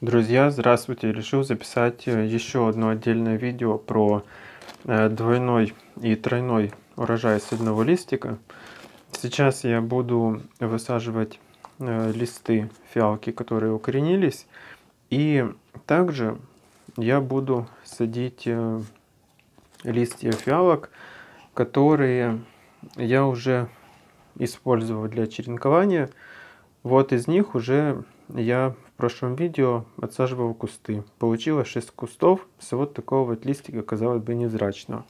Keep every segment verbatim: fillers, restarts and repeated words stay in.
Друзья, здравствуйте! Решил записать еще одно отдельное видео про двойной и тройной урожай с одного листика. Сейчас я буду высаживать листы фиалки, которые укоренились. И также я буду садить листья фиалок, которые я уже использовал для черенкования. Вот из них уже я в прошлом видео отсаживал кусты. Получилось шесть кустов с вот такого вот листика, казалось бы, невзрачного.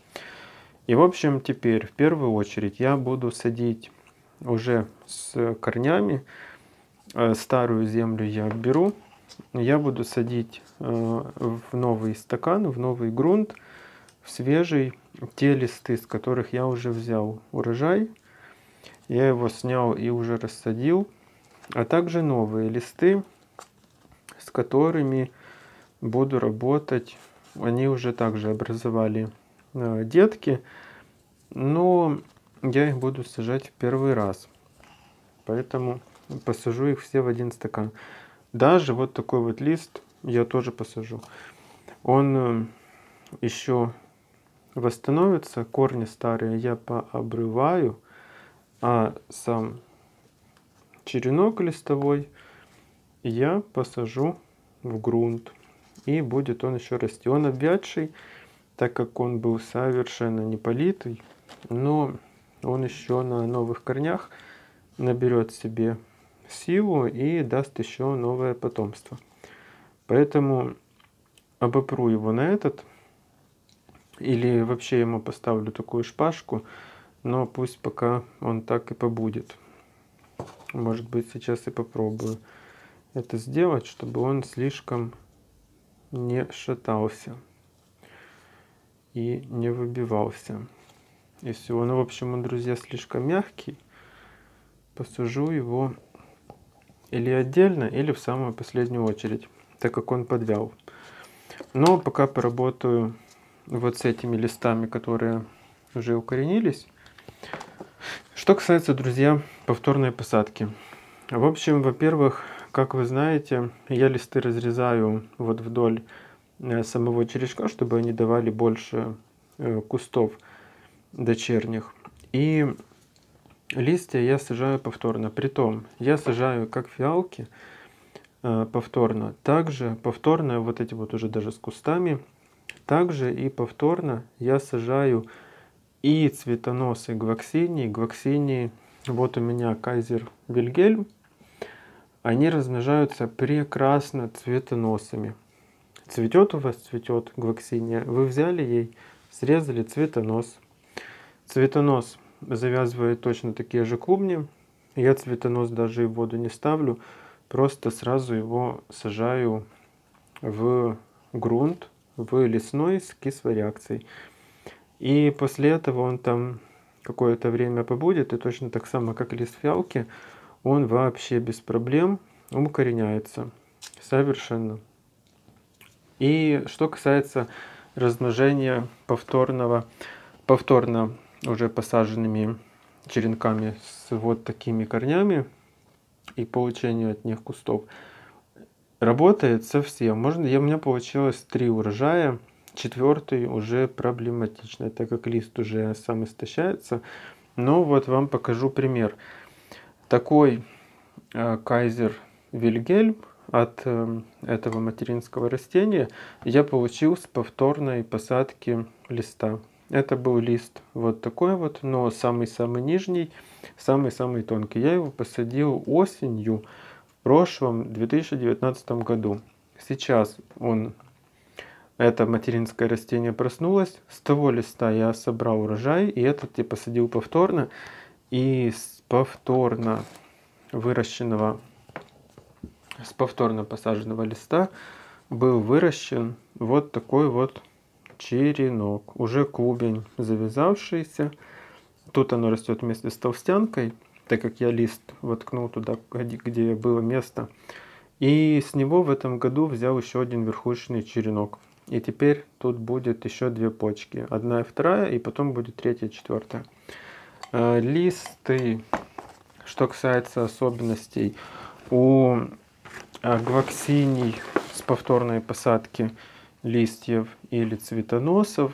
И в общем теперь в первую очередь я буду садить уже с корнями. Старую землю я беру. Я буду садить в новый стакан, в новый грунт, в свежий те листы, с которых я уже взял урожай. Я его снял и уже рассадил. А также новые листы, с которыми буду работать. Они уже также образовали э, детки, но я их буду сажать в первый раз, поэтому посажу их все в один стакан. Даже вот такой вот лист я тоже посажу. Он э, еще восстановится, корни старые я пообрываю, а сам черенок листовой я посажу в грунт, и будет он еще расти. Он обвядший, так как он был совершенно не политый, но он еще на новых корнях наберет себе силу и даст еще новое потомство. Поэтому обопру его на этот, или вообще ему поставлю такую шпажку, но пусть пока он так и побудет. Может быть, сейчас и попробую это сделать, чтобы он слишком не шатался и не выбивался и всего. Ну, в общем, он, друзья, слишком мягкий. Посажу его или отдельно, или в самую последнюю очередь, так как он подвял. Но пока поработаю вот с этими листами, которые уже укоренились. Что касается, друзья, повторной посадки. В общем, во-первых, как вы знаете, я листы разрезаю вот вдоль самого черешка, чтобы они давали больше кустов дочерних. И листья я сажаю повторно. Притом, я сажаю как фиалки повторно, также повторно, вот эти вот уже даже с кустами, также и повторно я сажаю и цветоносы глоксинии. Глоксинии, вот у меня Кайзер Вильгельм. Они размножаются прекрасно цветоносами. Цветет у вас, цветет глоксиния. Вы взяли ей, срезали цветонос. Цветонос завязывает точно такие же клубни. Я цветонос даже и в воду не ставлю. Просто сразу его сажаю в грунт, в лесной с кислой реакцией. И после этого он там какое-то время побудет. И точно так само, как лист фиалки, он вообще без проблем укореняется совершенно. И что касается размножения повторного, повторно уже посаженными черенками с вот такими корнями и получения от них кустов, работает совсем. Можно, я, у меня получилось три урожая, четвертый уже проблематично, так как лист уже сам истощается. Но вот вам покажу пример. Такой э, Кайзер Вильгельм от э, этого материнского растения я получил с повторной посадки листа. Это был лист вот такой вот, но самый-самый нижний, самый-самый тонкий. Я его посадил осенью в прошлом две тысячи девятнадцатом году. Сейчас он, это материнское растение, проснулось. С того листа я собрал урожай, и этот я посадил повторно. И с повторно выращенного, с повторно посаженного листа был выращен вот такой вот черенок, уже клубень завязавшийся. Тут оно растет вместе с толстянкой, так как я лист воткнул туда, где было место. И с него в этом году взял еще один верхушечный черенок. И теперь тут будет еще две почки. Одна и вторая, и потом будет третья, четвертая. Листы, что касается особенностей, у глоксиний с повторной посадки листьев или цветоносов.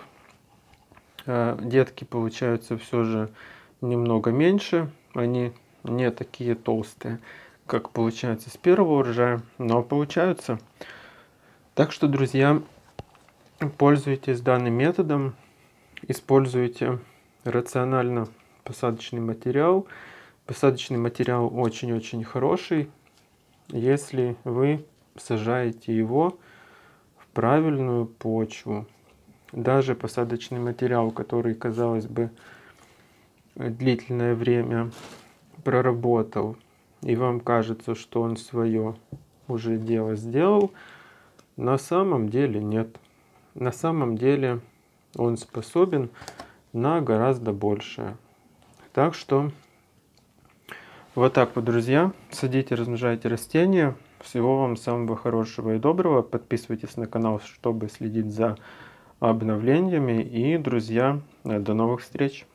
Детки получаются все же немного меньше, они не такие толстые, как получается с первого урожая, но получаются. Так что, друзья, пользуйтесь данным методом, используйте рационально посадочный материал. Посадочный материал очень-очень хороший, если вы сажаете его в правильную почву. Даже посадочный материал, который, казалось бы, длительное время проработал, и вам кажется, что он свое уже дело сделал, на самом деле нет. На самом деле он способен на гораздо большее. Так что вот так вот, друзья, садите, размножайте растения. Всего вам самого хорошего и доброго. Подписывайтесь на канал, чтобы следить за обновлениями. И, друзья, до новых встреч!